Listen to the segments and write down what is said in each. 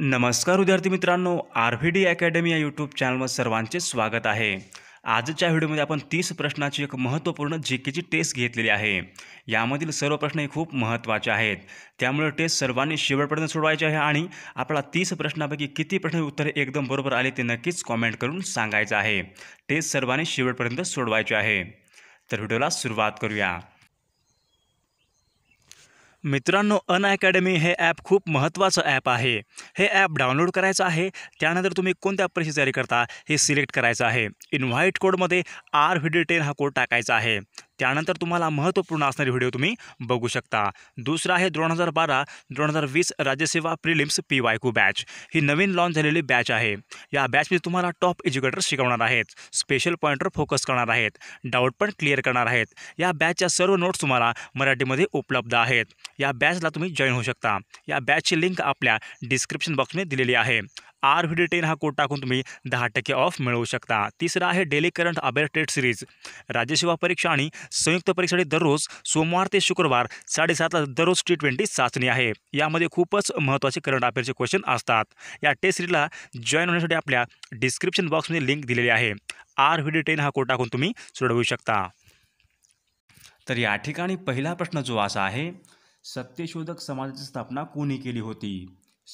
नमस्कार विद्यार्थी मित्रांनो, आरव्हीडी अकॅडमी या यूट्यूब चॅनलवर सर्वांचे स्वागत आहे। आजच्या व्हिडिओमध्ये आपण 30 प्रश्नाची एक महत्त्वपूर्ण जीकेची टेस्ट घेतलेली आहे। यामधील सर्व प्रश्न हे खूप महत्त्वाचे आहेत, त्यामुळे टेस्ट सर्वांनी शेवटपर्यंत सोडवायची आहे आणि आपला 30 प्रश्नांपैकी किती प्रश्न उत्तरे एकदम बरोबर आले ते नक्कीच कमेंट करून सांगायचं आहे। टेस्ट सर्वांनी शेवटपर्यंत सोडवायची आहे। तर व्हिडिओला सुरुवात करूया। मित्रांनो, अनअकॅडमी हे ॲप खूप महत्त्वाचं ॲप आहे। हे ॲप डाउनलोड करायचं आहे, त्यानंतर तुम्ही कोणत्या परीक्षेची तयारी करता हे सिलेक्ट करायचं आहे। इन्व्हाइट कोडमध्ये RVD10 हा कोड टाकायचा आहे, त्यानंतर तुम्हाला महत्त्वपूर्ण असणारे व्हिडिओ तुम्ही बघू शकता। दुसरा आहे 2012-2020 राज्यसेवा प्रिलिम्स PYQ बॅच। ही नवीन लॉन्च झालेली बॅच आहे। या बॅचमध्ये तुम्हाला टॉप एज्युकेटर शिकवणार आहेत, स्पेशल पॉईंटवर फोकस करणार आहेत, डाऊट पण क्लिअर करणार आहेत। या बॅचच्या सर्व नोट्स तुम्हाला मराठीमध्ये उपलब्ध आहेत। या बॅचला तुम्ही जॉईन होऊ शकता। या बॅचची लिंक आपल्या डिस्क्रिप्शन बॉक्समध्ये दिलेली आहे। RVD10 हा कोड टाकून तुम्ही 10% ऑफ मिळवू शकता। तिसरा आहे डेली करंट अफेअर्स टेट सीरीज। राज्यसेवा परीक्षा आणि संयुक्त परीक्षेसाठी दररोज सोमवार ते शुक्रवार 7:30 ला दररोज T20 चाचणी आहे। यामध्ये खूपच महत्त्वाचे करंट अफेअर्सचे क्वेश्चन असतात। या टेस्ट सीरीजला जॉईन होण्यासाठी आपल्या डिस्क्रिप्शन बॉक्समध्ये लिंक दिलेली आहे। RVD10 हा कोड टाकून तुम्ही सोडवू शकता। तर या ठिकाणी पहिला प्रश्न जो असा आहे, सत्यशोधक समाजाची स्थापना कोणी केली होती?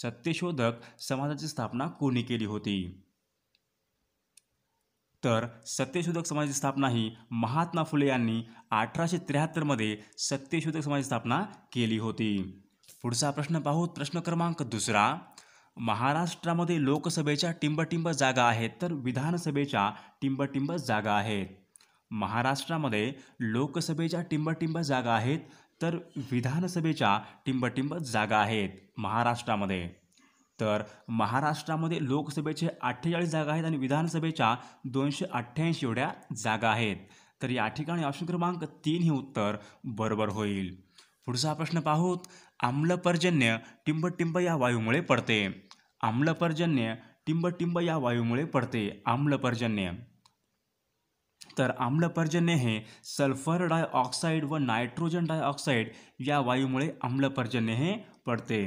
सत्यशोधक समाजाची स्थापना कोणी केली होती? तर सत्यशोधक समाजाची स्थापना ही महात्मा फुले यांनी 1873 मध्ये सत्यशोधक समाजाची स्थापना केली होती। पुढचा प्रश्न पाहू, प्रश्न क्रमांक 2। महाराष्ट्रामध्ये लोकसभेच्या टिंबटिंब जागा आहेत तर विधानसभेच्या टिंबटिंब जागा आहेत। महाराष्ट्रामध्ये लोकसभेच्या टिंबटिंब जागा आहेत तर विधानसभेच्या टिंबटिंब जागा आहेत महाराष्ट्रामध्ये। तर महाराष्ट्रामध्ये लोकसभेचे 48 जागा आहेत आणि विधानसभेच्या 288 एवढ्या जागा आहेत। तर या ठिकाणी ऑप्शन क्रमांक 3 हे उत्तर बरोबर होईल। पुढचा प्रश्न पाहूत, आम्लपर्जन्य टिंबटिंब या वायूमुळे पडते। आम्लपर्जन्य टिंबटिंब या वायूमुळे पडते। आम्लपर्जन्य, तर आम्लपर्जन्य हे सल्फर डायऑक्साइड व नायट्रोजन डायऑक्साइड या वायूमुळे आम्लपर्जन्य हे पडते।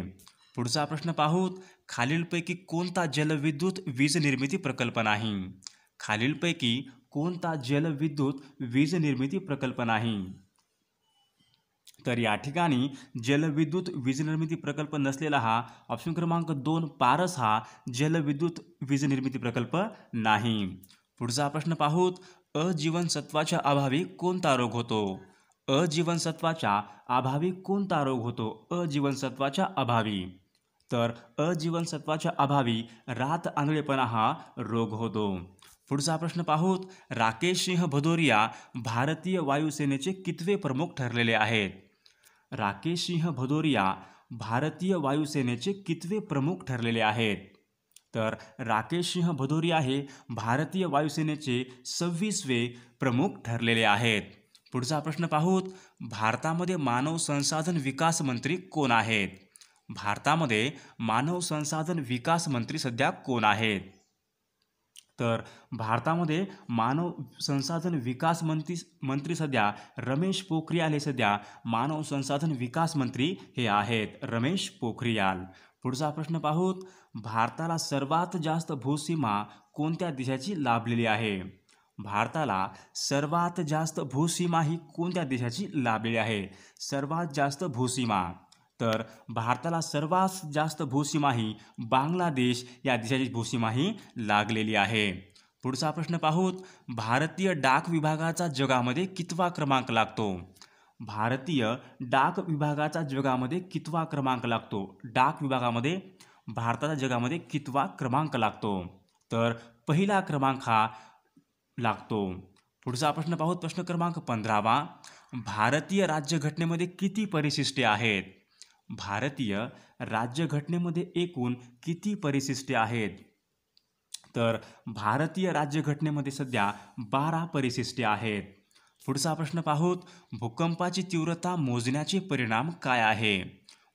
पुढचा प्रश्न पाहूत, खालीलपैकी कोणता जलविद्युत वीज निर्मिती प्रकल्प नाही? खालीलपैकी कोणता जलविद्युत वीज निर्मिती प्रकल्प नाही? तर या ठिकाणी जलविद्युत वीज निर्मिती प्रकल्प नसलेला हा ऑप्शन क्रमांक 2 पारस हा जलविद्युत वीज निर्मिती प्रकल्प नाही। पुढचा प्रश्न पाहूत, अजीवनसत्वाच्या अभावी कोणता रोग होतो? अजीवनसत्वाच्या अभावी कोणता रोग होतो? अजीवनसत्वाच्या अभावी, तर अजीवनसत्वाच्या अभावी रात आंधळेपणा हा रोग होतो। पुढचा प्रश्न पाहूत, राकेश सिंह भदौरिया भारतीय वायुसेनेचे कितवे प्रमुख ठरलेले आहेत? राकेश सिंह भदौरिया भारतीय वायुसेनेचे कितवे प्रमुख ठरलेले आहेत? तर राकेश सिंह भदौरिया हे भारतीय वायुसेनेचे 26वे प्रमुख ठरलेले आहेत। पुढचा प्रश्न पाहूत, भारतामध्ये मानव संसाधन विकास मंत्री कोण आहेत? भारतामध्ये मानव संसाधन विकास मंत्री सध्या कोण आहेत? तर भारतामध्ये मानव संसाधन विकास मंत्री सध्या रमेश पोखरियाल हे सध्या मानव संसाधन विकास मंत्री हे आहेत, रमेश पोखरियाल। पुढचा प्रश्न पाहूत, भारताला सर्वात जास्त भूसीमा कोणत्या देशाची लाभलेली आहे? भारताला सर्वात जास्त भूसीमा ही कोणत्या देशाची लाभलेली आहे? सर्वात जास्त भूसीमा, तर भारताला सर्वात जास्त भूसीमा ही बांगलादेश या देशाची भूसीमा ही लागलेली आहे। पुढचा प्रश्न पाहूत, भारतीय डाक विभागाचा जगामध्ये कितवा क्रमांक लागतो? भारतीय डाक विभागाचा जगामध्ये कितवा क्रमांक लागतो? डाक विभागामध्ये भारताचा जगामध्ये कितवा क्रमांक लागतो? तर पहिला क्रमांक हा लागतो। पुढचा प्रश्न पाहूत, प्रश्न क्रमांक 15। भारतीय राज्यघटनेमध्ये किती परिशिष्टे आहेत? भारतीय राज्यघटनेमध्ये एकूण किती परिशिष्टे आहेत? तर भारतीय राज्यघटनेमध्ये सध्या 12 परिशिष्टे आहेत। पुढचा प्रश्न पाहूत, भूकंपाची तीव्रता मोजण्याचे परिणाम काय आहे?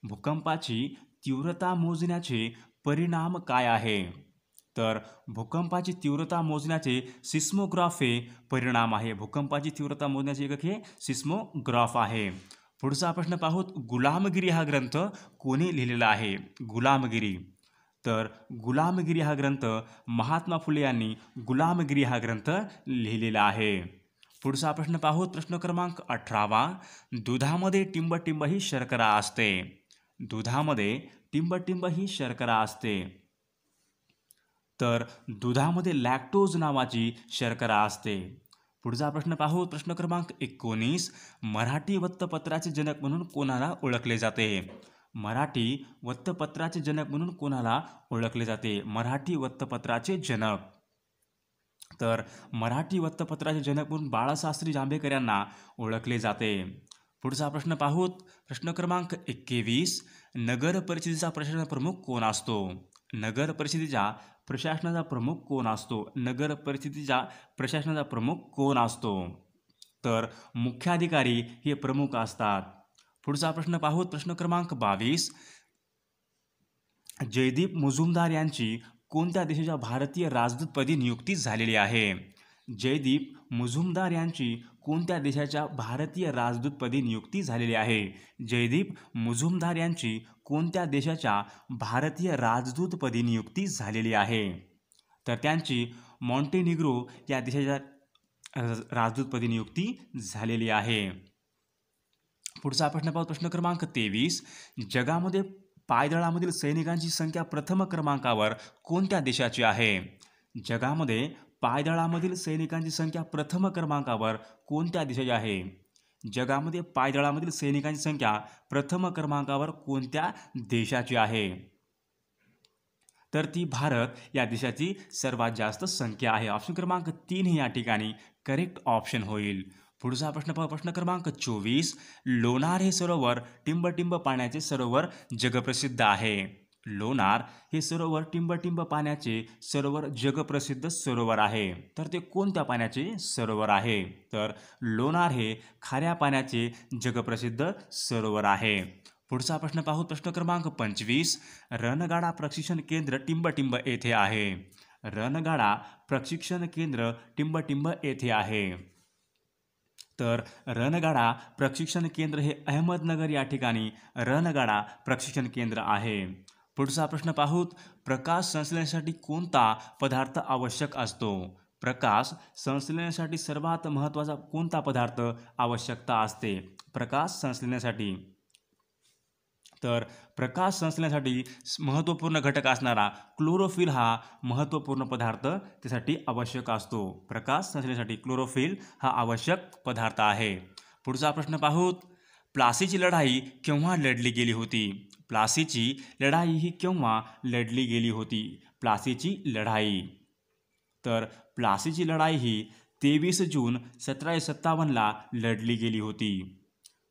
भूकंपाची तीव्रता मोजण्याचे परिणाम काय आहे? तर भूकंपाची तीव्रता मोजण्याचे सिस्मोग्राफ हे परिणाम आहे। भूकंपाची तीव्रता मोजण्याचे एकक हे सिस्मोग्राफ आहे। पुढचा प्रश्न पाहूत, गुलामगिरी हा ग्रंथ कोणी लिहिलेला आहे? गुलामगिरी, तर गुलामगिरी हा ग्रंथ महात्मा फुले यांनी गुलामगिरी हा ग्रंथ लिहिलेला आहे। पुढचा प्रश्न पाहू, प्रश्न क्रमांक 18 दुधामध्ये टिंबटिंब ही शर्करा असते। दुधामध्ये टिंबटिंब ही शर्करा असते। तर दुधामध्ये लॅक्टोज नावाची शर्करा असते। पुढचा प्रश्न पाहू, प्रश्न क्रमांक 19 मराठी वृत्तपत्राचे जनक म्हणून कोणाला ओळखले जाते। मराठी वृत्तपत्राचे जनक म्हणून कोणाला ओळखले जाते। मराठी वृत्तपत्राचे जनक, तर मराठी वृत्तपत्राचे जनक म्हणून बाळशास्त्री जांभेकर यांना ओळखले जाते। पुढचा प्रश्न पाहूत, प्रश्न क्रमांक 21 नगर परिषदेचा प्रशासन प्रमुख कोण असतो। नगर परिषदेच्या प्रशासनाचा प्रमुख कोण असतो। नगर परिषदेच्या प्रशासनाचा प्रमुख कोण असतो, तर मुख्याधिकारी हे प्रमुख असतात। पुढचा प्रश्न पाहूत, प्रश्न क्रमांक 22 जयदीप मुजुमदार यांची कोणत्या देशाच्या भारतीय राजदूतपदी नियुक्ती झालेली आहे। जयदीप मुजुमदार यांची कोणत्या देशाच्या भारतीय राजदूतपदी नियुक्ती झालेली आहे। जयदीप मुजुमदार यांची कोणत्या देशाच्या भारतीय राजदूतपदी नियुक्ती झालेली आहे, तर त्यांची मॉन्टेनिग्रो या देशाच्या राजदूतपदी नियुक्ती झालेली आहे। पुढचा प्रश्न पाहू, प्रश्न क्रमांक 23 जगामध्ये पायदळामधील सैनिकांची संख्या प्रथम क्रमांकावर कोणत्या देशाची आहे। जगामध्ये पायदळामधील सैनिकांची संख्या प्रथम क्रमांकावर कोणत्या देशाची आहे। जगामध्ये पायदळामधील सैनिकांची संख्या प्रथम क्रमांकावर कोणत्या देशाची आहे, तर ती भारत या देशाची सर्वात जास्त संख्या आहे। ऑप्शन क्रमांक 3 हे या ठिकाणी करेक्ट ऑप्शन होईल। पुढचा प्रश्न पाहू, प्रश्न क्रमांक 24 लोणार हे सरोवर टिंबटिंब पाण्याचे सरोवर जगप्रसिद्ध आहे। लोणार हे सरोवर टिंबटिंब पाण्याचे सरोवर जगप्रसिद्ध सरोवर आहे। तर ते कोणत्या पाण्याचे सरोवर आहे, तर लोणार हे खाऱ्या पाण्याचे जगप्रसिद्ध सरोवर आहे। पुढचा प्रश्न पाहू, प्रश्न क्रमांक 25 रणगाडा प्रशिक्षण केंद्र टिंबटिंब येथे आहे। रणगाडा प्रशिक्षण केंद्र टिंबटिंब येथे आहे। तर रणगाडा प्रशिक्षण केंद्र हे अहमदनगर या ठिकाणी रणगाडा प्रशिक्षण केंद्र आहे। पुढचा प्रश्न पाहूत, प्रकाश संश्लेषणासाठी कोणता पदार्थ आवश्यक असतो। प्रकाश संश्लेषणासाठी सर्वात महत्त्वाचा कोणता पदार्थ आवश्यकता असते प्रकाश संश्लेषणासाठी, तर प्रकाश संश्लेषणासाठी महत्त्वपूर्ण घटक असणारा क्लोरोफिल हा महत्त्वपूर्ण पदार्थ त्यासाठी आवश्यक असतो। प्रकाश संश्लेषणासाठी क्लोरोफिल हा आवश्यक पदार्थ आहे। पुढचा प्रश्न पाहूत, प्लासीची लढाई केव्हा लढली गेली होती। प्लासीची लढाई ही केव्हा लढली गेली होती। प्लासीची लढाई, तर प्लासीची लढाई ही 23 जून 1757 लढली गेली होती।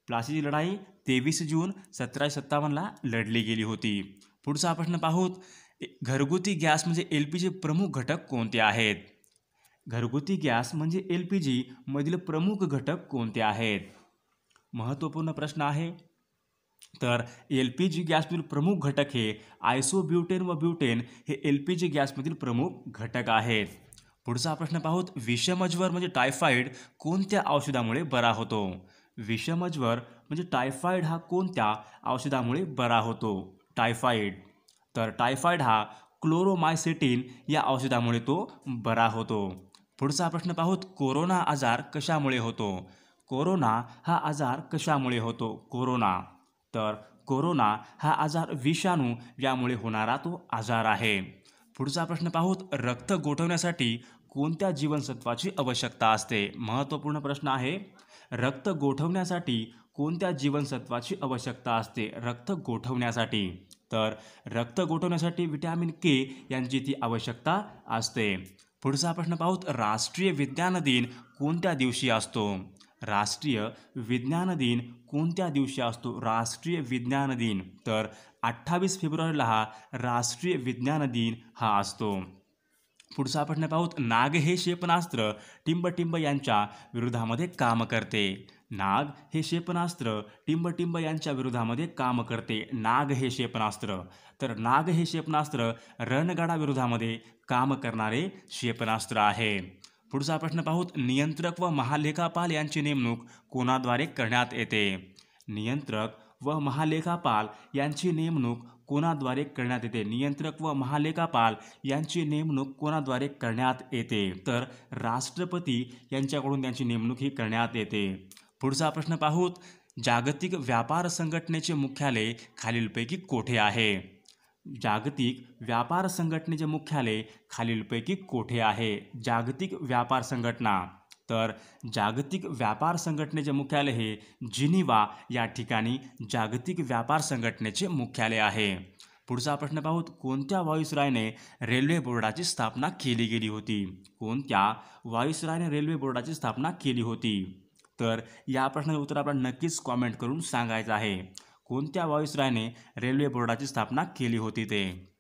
प्लासीची लढाई 23 जून 1757 लढली गेली होती। पुढचा प्रश्न पाहूत, घरगुती गॅस म्हणजे LPG प्रमुख घटक कोणते आहेत। घरगुती गॅस म्हणजे LPG मधील प्रमुख घटक कोणते आहेत, महत्त्वपूर्ण प्रश्न आहे। तर LPG गॅसमधील प्रमुख घटक हे आयसोब्युटेन व ब्युटेन हे LPG गॅसमधील प्रमुख घटक आहेत। पुढचा प्रश्न पाहूत, विषमज्वर म्हणजे टायफॉइड कोणत्या औषधामुळे बरा होतो। विषमज्वर म्हणजे टायफॉइड हा कोणत्या औषधामुळे बरा होतो टायफॉइड, तर टायफॉइड हा क्लोरोमायसेटिन या औषधामुळे तो बरा होतो। पुढचा प्रश्न पाहूत, कोरोना आजार कशामुळे होतो। कोरोना हा आजार कशामुळे होतो कोरोना, तर कोरोना हा आजार विषाणू यामुळे होणारा तो आजार आहे। पुढचा प्रश्न पाहूत, रक्त गोठवण्यासाठी कोणत्या जीवनसत्वाची आवश्यकता असते। महत्त्वपूर्ण प्रश्न आहे, रक्त गोठवण्यासाठी कोणत्या जीवनसत्वाची आवश्यकता असते रक्त गोठवण्यासाठी, तर रक्त गोठवण्यासाठी विटॅमिन K यांची ती आवश्यकता असते। पुढचा प्रश्न पाहूत, राष्ट्रीय विज्ञान दिन कोणत्या दिवशी असतो। राष्ट्रीय विज्ञान दिन कोणत्या दिवशी असतो राष्ट्रीय विज्ञान दिन, तर 28 फेब्रुवारीला हा राष्ट्रीय विज्ञान दिन हा असतो। पुढचा प्रश्न पाहूत, नाग हे क्षेपणास्त्र टिंबटिंब यांच्या विरोधामध्ये काम करते। नाग हे क्षेपणास्त्र टिंबटिंब यांच्या विरोधामध्ये काम करते। नाग हे क्षेपणास्त्र, तर नाग हे क्षेपणास्त्र रणगाडा विरोधामध्ये काम करणारे क्षेपणास्त्र आहे। पुढचा प्रश्न पाहूत, नियंत्रक व महालेखापाल यांची नेमणूक कोणाद्वारे करण्यात येते। नियंत्रक व महालेखापाल यांची नेमणूक कोणाद्वारे करण्यात येते. नियंत्रक व महालेखापाल यांची नेमणूक कोणाद्वारे करण्यात येते, तर राष्ट्रपती यांच्याकडून त्यांची नेमणूक ही करण्यात येते. पुढचा प्रश्न पाहूत. जागतिक व्यापार संघटनेचे मुख्यालय खालीलपैकी कोठे आहे? जागतिक व्यापार संघटनेचे मुख्यालय खालीलपैकी कोठे आहे? जागतिक व्यापार संघटना, तर जागतिक व्यापार संघटनेचे मुख्यालय हे जिनिवा या ठिकाणी जागतिक व्यापार संघटनेचे मुख्यालय आहे. पुढचा प्रश्न पाहूत. कोणत्या वायुसरायाने रेल्वे बोर्डाची स्थापना केली गेली होती? कोणत्या वायुसरायाने रेल्वे बोर्डाची स्थापना केली होती? तर या प्रश्नाचं उत्तर आपण नक्कीच कॉमेंट करून सांगायचं आहे. कोणत्या वायुसरायाने रेल्वे बोर्डाची स्थापना केली होती ते.